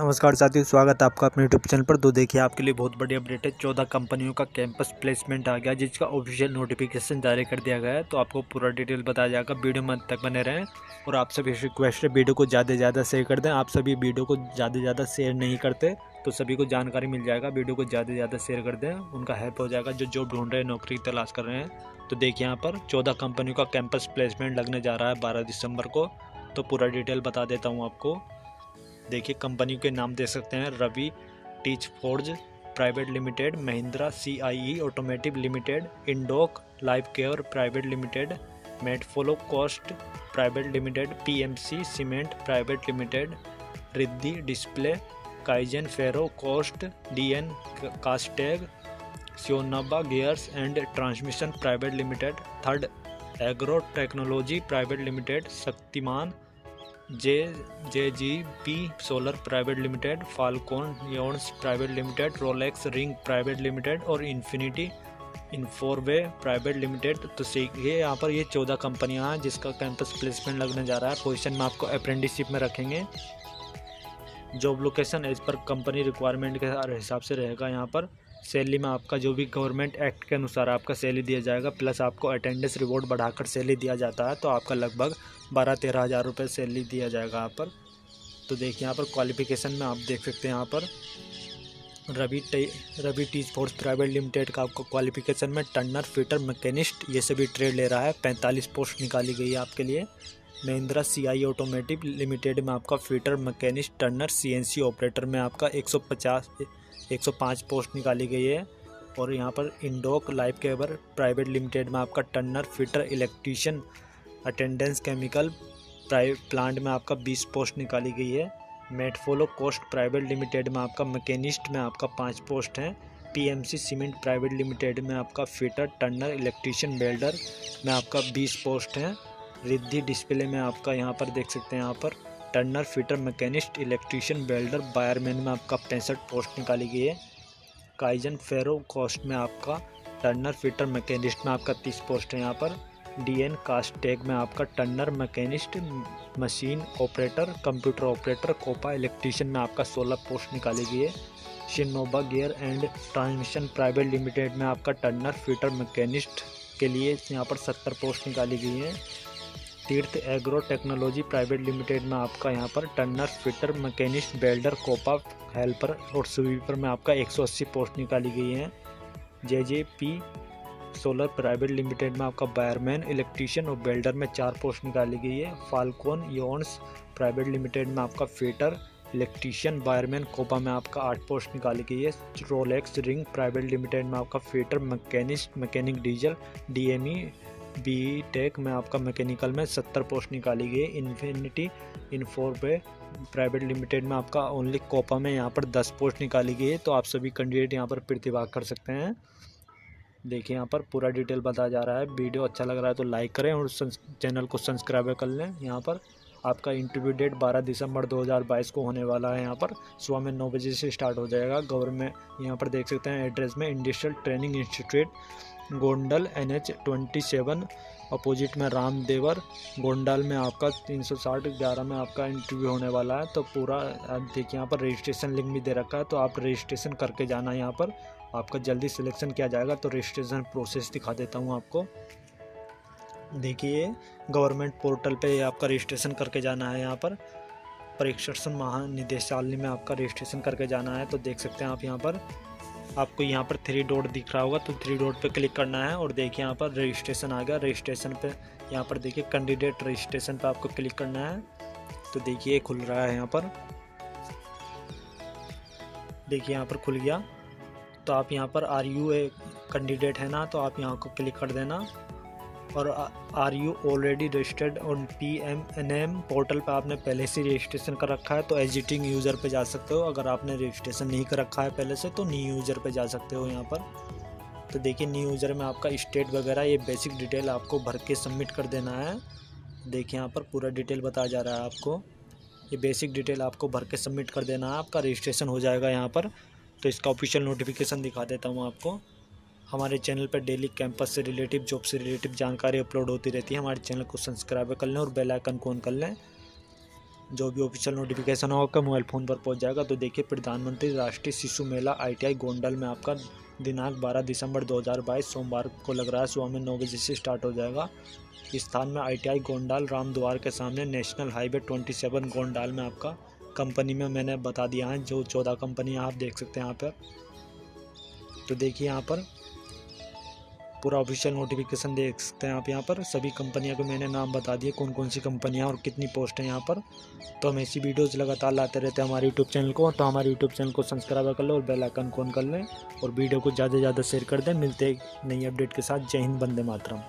नमस्कार साथियों, स्वागत है आपका अपने यूट्यूब चैनल पर। तो देखिए, आपके लिए बहुत बड़ी अपडेट है। 14 कंपनियों का कैंपस प्लेसमेंट आ गया, जिसका ऑफिशियल नोटिफिकेशन जारी कर दिया गया है। तो आपको पूरा डिटेल बताया जाएगा। वीडियो में अंत तक बने रहें और आप सभी से रिक्वेस्ट है, वीडियो को ज़्यादा से ज़्यादा शेयर कर दें। आप सभी वीडियो को ज़्यादा से ज़्यादा शेयर नहीं करते, तो सभी को जानकारी मिल जाएगा। वीडियो को ज़्यादा से ज़्यादा शेयर कर दें, उनका हेल्प हो जाएगा जो जॉब ढूंढ रहे हैं, नौकरी की तलाश कर रहे हैं। तो देखिए, यहाँ पर 14 कंपनियों का कैंपस प्लेसमेंट लगने जा रहा है 12 दिसंबर को। तो पूरा डिटेल बता देता हूँ आपको। देखिए, कंपनी के नाम देख सकते हैं, Ravi टीचफोर्ज private limited, Mahindra CIE automotive limited, Indoc lifecare private limited, Metflow cast private limited, PMC cement private limited, Riddhi display, Kaizen ferro cast, DN Castech, सियोनाबा gears and transmission private limited, third agro technology private limited, Shaktiman J G P solar private limited, Falcon yarns private limited, Rolex ring private limited और Infinity Infoway private limited. तो सीखिए, यहाँ पर ये 14 कंपनियाँ हैं जिसका कैंपस प्लेसमेंट लगने जा रहा है। पोजीशन में आपको अप्रेंटिसशिप में रखेंगे। Job location as per company requirement के हिसाब से रहेगा। यहाँ पर सैलरी में आपका जो भी गवर्नमेंट एक्ट के अनुसार आपका सैलरी दिया जाएगा, प्लस आपको अटेंडेंस रिवॉर्ड बढ़ाकर सैलरी दिया जाता है। तो आपका लगभग 12-13 हज़ार रुपये सैलरी दिया जाएगा यहाँ पर। तो देखिए, यहाँ पर क्वालिफिकेशन में आप देख सकते हैं, यहाँ पर रवि टीचफोर्स प्राइवेट लिमिटेड का आपको क्वालिफिकेशन में टर्नर, फिटर, मैकेनिस्ट ये सभी ट्रेड ले रहा है। 45 पोस्ट निकाली गई है आपके लिए। महिंद्रा सीआई ऑटोमेटिव लिमिटेड में आपका fitter, machinist, turner, CNC operator में आपका 105 पोस्ट निकाली गई है। और यहाँ पर इंडोक लाइफकेयर प्राइवेट लिमिटेड में आपका turner, fitter, electrician, attendance, chemical plant में आपका 20 पोस्ट निकाली गई है। मेटफ्लो कास्ट प्राइवेट लिमिटेड में आपका मैकेनिस्ट में आपका 5 पोस्ट हैं। पीएमसी सीमेंट प्राइवेट लिमिटेड में आपका फिटर, टर्नर, इलेक्ट्रीशियन, वेल्डर में आपका 20 पोस्ट हैं। रिद्धि डिस्प्ले में आपका यहाँ पर देख सकते हैं, यहाँ पर turner, fitter, machinist, electrician, welder, wireman में आपका 65 पोस्ट निकाली गई है। काइजन फेरो कास्ट में आपका टर्नर, फिटर, मैकेनिस्ट में आपका 30 पोस्ट है यहाँ पर। डीएन कास्टेक में आपका turner, machinist, machine operator, computer operator, COPA, electrician में आपका 16 पोस्ट निकाली गई है। सिनोवा gear and transmission private limited में आपका टर्नर, फिटर, मैकेनिस्ट के लिए यहाँ पर 70 पोस्ट निकाली गई हैं। तीर्थ एग्रो टेक्नोलॉजी प्राइवेट लिमिटेड में आपका यहाँ पर turner, fitter, machinist, welder, COPA, helper और स्वीपर में आपका 180 पोस्ट निकाली गई हैं। J G P solar private limited में आपका वायरमैन, इलेक्ट्रीशियन और वेल्डर में 4 पोस्ट निकाली गई है। फाल्कॉन यार्न्स प्राइवेट लिमिटेड में आपका फिटर, इलेक्ट्रीशियन, वायरमैन, कोपा में आपका 8 पोस्ट निकाली गई है। रोलेक्स रिंग प्राइवेट लिमिटेड में आपका fitter, machinist, mechanic diesel, DME BTech में आपका मैकेनिकल में 70 पोस्ट निकाली गई। इन्फिनिटी इन्फोवे प्राइवेट लिमिटेड में आपका ओनली कोपा में यहाँ पर 10 पोस्ट निकाली गई है। तो आप सभी कैंडिडेट यहाँ पर प्रतिभाग कर सकते हैं। देखिए, यहाँ पर पूरा डिटेल बताया जा रहा है। वीडियो अच्छा लग रहा है तो लाइक करें और चैनल को सब्सक्राइब कर लें। यहाँ पर आपका इंटरव्यू डेट 12 दिसंबर 2022 को होने वाला है। यहाँ पर सुबह में 9 बजे से स्टार्ट हो जाएगा। गवर्नमेंट यहाँ पर देख सकते हैं एड्रेस में industrial training institute Gondal NH 27 opposite में रामदेवर गोंडल में आपका 360/11 में आपका इंटरव्यू होने वाला है। तो पूरा देखिए, यहाँ पर रजिस्ट्रेशन लिंक भी दे रखा है, तो आप रजिस्ट्रेशन करके जाना है। यहाँ पर आपका जल्दी सिलेक्शन किया जाएगा। तो रजिस्ट्रेशन प्रोसेस दिखा देता हूँ आपको। देखिए, गवर्नमेंट पोर्टल पे आपका रजिस्ट्रेशन करके जाना है। यहाँ पर परीक्षण महानिदेशालय में आपका रजिस्ट्रेशन करके जाना है। तो देख सकते हैं आप, यहाँ पर आपको यहाँ पर 3 डॉट दिख रहा होगा, तो 3 डॉट पे क्लिक करना है। और देखिए, यहाँ पर रजिस्ट्रेशन आ गया। रजिस्ट्रेशन पे यहाँ पर देखिए कैंडिडेट रजिस्ट्रेशन पे आपको क्लिक करना है। तो देखिए, खुल रहा है यहाँ पर। देखिए, यहाँ पर खुल गया। तो आप यहाँ पर RU कैंडिडेट है ना, तो आप यहाँ को क्लिक कर देना। और RU already registered on PMNM portal पर आपने पहले से रजिस्ट्रेशन कर रखा है तो एजिटिंग यूज़र पे जा सकते हो। अगर आपने रजिस्ट्रेशन नहीं कर रखा है पहले से तो न्यू यूज़र पे जा सकते हो यहाँ पर। तो देखिए, न्यू यूज़र में आपका स्टेट वगैरह ये बेसिक डिटेल आपको भर के सबमिट कर देना है। देखिए, यहाँ पर पूरा डिटेल बताया जा रहा है आपको। ये बेसिक डिटेल आपको भर के सबमिट कर देना है, आपका रजिस्ट्रेशन हो जाएगा यहाँ पर। तो इसका ऑफिशियल नोटिफिकेशन दिखा देता हूँ आपको। हमारे चैनल पर डेली कैंपस से रिलेटिव, जॉब से रिलेटिव जानकारी अपलोड होती रहती है। हमारे चैनल को सब्सक्राइब कर लें और बेल आइकन को ऑन कर लें। जो भी ऑफिशियल नोटिफिकेशन हो आपका मोबाइल फ़ोन पर पहुंच जाएगा। तो देखिए, प्रधानमंत्री राष्ट्रीय शिशु मेला आईटीआई गोंडल में आपका दिनांक 12 दिसंबर 2022 सोमवार को लग रहा है, सुबह में 9 बजे से स्टार्ट हो जाएगा। स्थान में आईटीआई गोंडल राम द्वार के सामने नेशनल हाईवे 27 गोंडल में आपका कंपनी में मैंने बता दिया है जो 14 कंपनी आप देख सकते हैं यहाँ पर। तो देखिए यहाँ पर पूरा ऑफिशियल नोटिफिकेशन देख सकते हैं आप। यहाँ पर सभी कंपनियों के मैंने नाम बता दिए, कौन कौन सी कंपनियाँ और कितनी पोस्ट हैं यहाँ पर। तो हम ऐसी वीडियोस लगातार लाते रहते हैं हमारे यूट्यूब चैनल को, तो हमारे यूट्यूब चैनल को सब्सक्राइब कर लें और बेल आइकन को ऑन कर लें और वीडियो को ज़्यादा से ज़्यादा शेयर कर दें। मिलते नई अपडेट के साथ। जय हिंद, वंदे मातरम।